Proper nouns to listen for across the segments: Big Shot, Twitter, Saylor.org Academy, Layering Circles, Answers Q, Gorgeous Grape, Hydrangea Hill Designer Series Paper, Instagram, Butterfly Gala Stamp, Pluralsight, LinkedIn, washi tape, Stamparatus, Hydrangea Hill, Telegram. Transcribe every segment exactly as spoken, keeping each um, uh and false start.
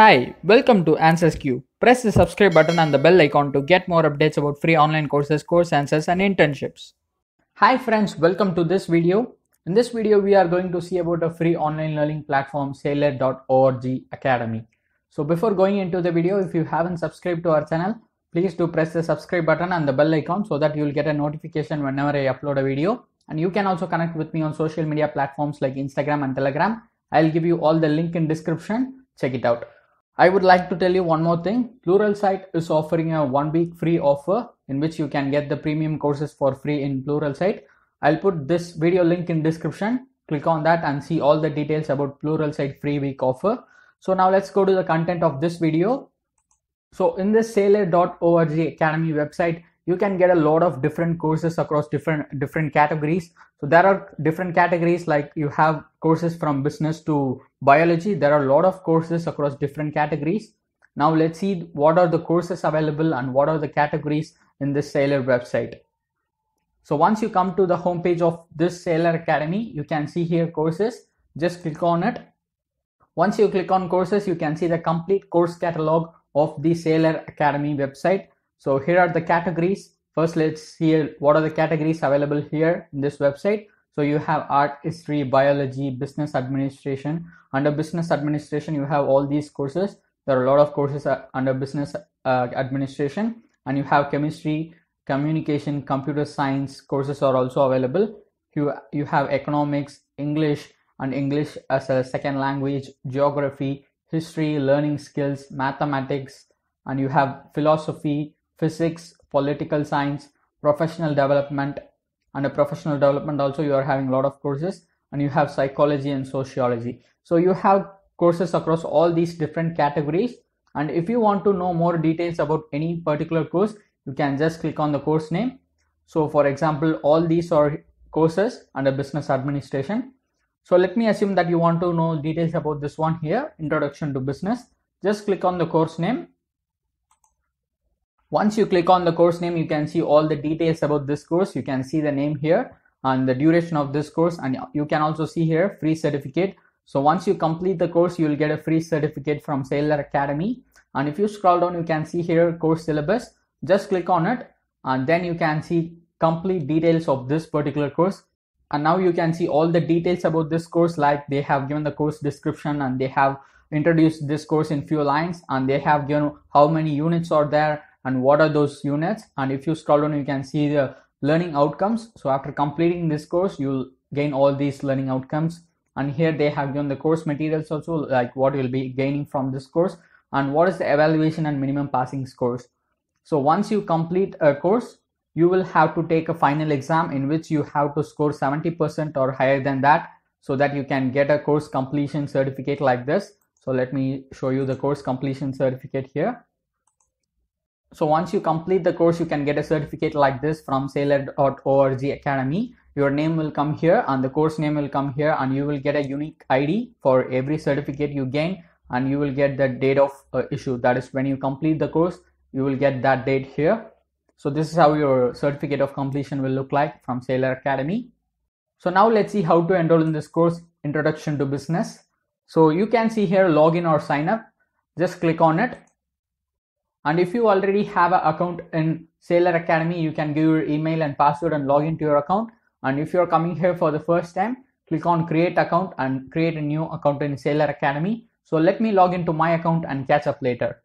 Hi, welcome to Answers Q. Press the subscribe button and the bell icon to get more updates about free online courses, course answers and internships. Hi friends, welcome to this video. In this video, we are going to see about a free online learning platform, Saylor dot org Academy. So before going into the video, if you haven't subscribed to our channel, please do press the subscribe button and the bell icon so that you will get a notification whenever I upload a video. And you can also connect with me on social media platforms like Instagram and Telegram. I'll give you all the link in description. Check it out. I would like to tell you one more thing. Pluralsight is offering a one week free offer in which you can get the premium courses for free in Pluralsight. I'll put this video link in description. Click on that and see all the details about Pluralsight free week offer. So now let's go to the content of this video. So in this Saylor dot org Academy website, you can get a lot of different courses across different different categories. So there are different categories, like you have courses from business to biology. There are a lot of courses across different categories. Now let's see what are the courses available and what are the categories in this Saylor website. So once you come to the homepage of this Saylor Academy, you can see here courses. Just click on it. Once you click on courses, you can see the complete course catalog of the Saylor Academy website. So here are the categories. First, let's see what are the categories available here in this website. So you have art, history, biology, business administration. Under business administration, you have all these courses. There are a lot of courses under business uh, administration, and you have chemistry, communication, computer science courses are also available. You, you have economics, English and English as a second language, geography, history, learning skills, mathematics, and you have philosophy, physics, political science, professional development. Under professional development also you are having a lot of courses, and you have psychology and sociology. So you have courses across all these different categories, and if you want to know more details about any particular course, you can just click on the course name. So for example, all these are courses under business administration. So let me assume that you want to know details about this one here, Introduction to Business. Just click on the course name. Once you click on the course name, you can see all the details about this course. You can see the name here and the duration of this course, and you can also see here free certificate. So once you complete the course, you will get a free certificate from Saylor Academy. And if you scroll down, you can see here course syllabus. Just click on it, and then you can see complete details of this particular course. And now you can see all the details about this course, like they have given the course description, and they have introduced this course in few lines, and they have given how many units are there and what are those units. And if you scroll down, you can see the learning outcomes. So after completing this course, you'll gain all these learning outcomes. And here they have given the course materials also, like what you'll be gaining from this course and what is the evaluation and minimum passing scores. So once you complete a course, you will have to take a final exam in which you have to score seventy percent or higher than that so that you can get a course completion certificate like this. So let me show you the course completion certificate here. So once you complete the course, you can get a certificate like this from Saylor dot org Academy. Your name will come here and the course name will come here, and you will get a unique I D for every certificate you gain, and you will get the date of uh, issue. That is when you complete the course, you will get that date here. So this is how your certificate of completion will look like from Saylor Academy. So now let's see how to enroll in this course, Introduction to Business. So you can see here login or sign up. Just click on it. And if you already have an account in Saylor Academy, you can give your email and password and log into your account. And if you're coming here for the first time, click on create account and create a new account in Saylor Academy. So let me log into my account and catch up later.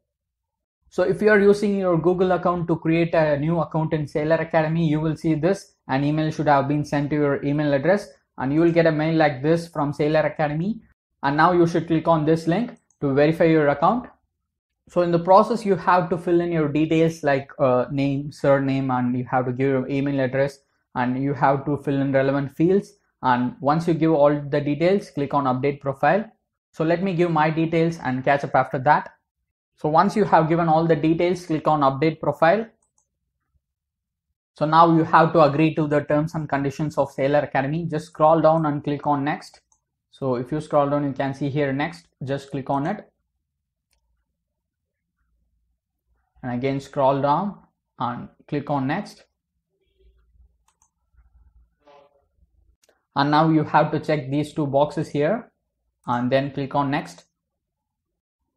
So if you are using your Google account to create a new account in Saylor Academy, you will see this. An email should have been sent to your email address, and you will get a mail like this from Saylor Academy. And now you should click on this link to verify your account. So in the process, you have to fill in your details like uh, name, surname, and you have to give your email address, and you have to fill in relevant fields. And once you give all the details, click on update profile. So let me give my details and catch up after that. So once you have given all the details, click on update profile. So now you have to agree to the terms and conditions of Saylor Academy. Just scroll down and click on next. So if you scroll down, you can see here next. Just click on it. And again scroll down and click on next. And now you have to check these two boxes here and then click on next.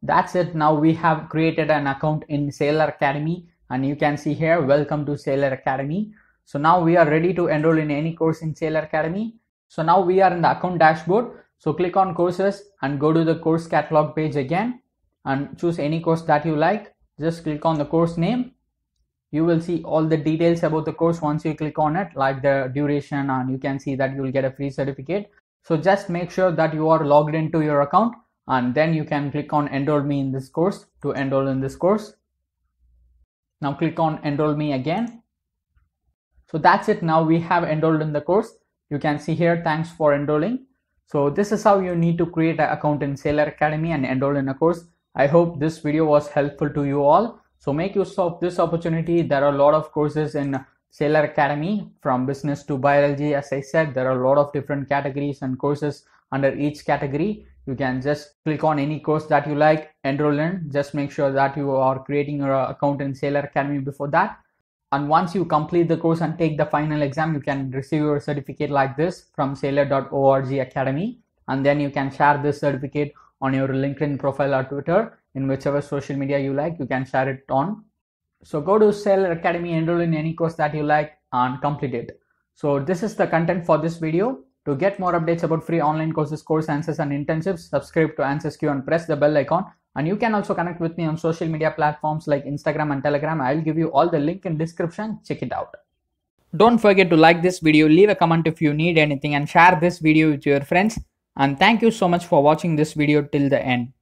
That's it. Now we have created an account in Saylor Academy, and you can see here, welcome to Saylor Academy. So now we are ready to enroll in any course in Saylor Academy. So now we are in the account dashboard. So click on courses and go to the course catalog page again and choose any course that you like. Just click on the course name. You will see all the details about the course once you click on it, like the duration, and you can see that you will get a free certificate. So just make sure that you are logged into your account, and then you can click on enroll me in this course to enroll in this course. Now click on enroll me again. So that's it. Now we have enrolled in the course. You can see here, thanks for enrolling. So this is how you need to create an account in Saylor Academy and enroll in a course. I hope this video was helpful to you all. So make use of this opportunity. There are a lot of courses in Saylor Academy, from business to biology. As I said, there are a lot of different categories and courses under each category. You can just click on any course that you like, enroll in. Just make sure that you are creating your account in Saylor Academy before that. And once you complete the course and take the final exam, you can receive your certificate like this from Saylor dot org Academy. And then you can share this certificate on your LinkedIn profile or Twitter, in whichever social media you like, you can share it on. So go to Saylor Academy, enroll in any course that you like, and complete it. So this is the content for this video. To get more updates about free online courses, course answers, and internships, subscribe to Answers Q and press the bell icon. And you can also connect with me on social media platforms like Instagram and Telegram. I'll give you all the link in description. Check it out. Don't forget to like this video, leave a comment if you need anything, and share this video with your friends. And thank you so much for watching this video till the end.